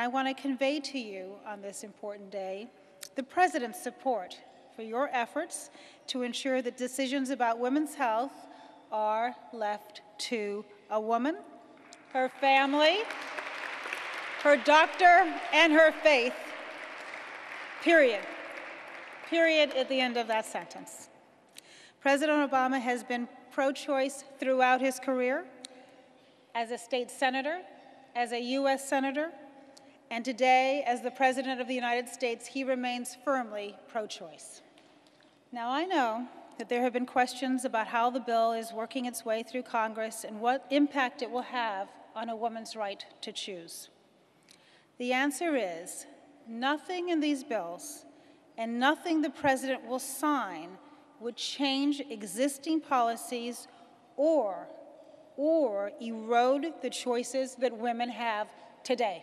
I want to convey to you on this important day the President's support for your efforts to ensure that decisions about women's health are left to a woman, her family, her doctor, and her faith. Period. Period at the end of that sentence. President Obama has been pro-choice throughout his career, as a state senator, as a U.S. senator, and today, as the President of the United States, he remains firmly pro-choice. Now, I know that there have been questions about how the bill is working its way through Congress and what impact it will have on a woman's right to choose. The answer is nothing in these bills and nothing the President will sign would change existing policies or erode the choices that women have today.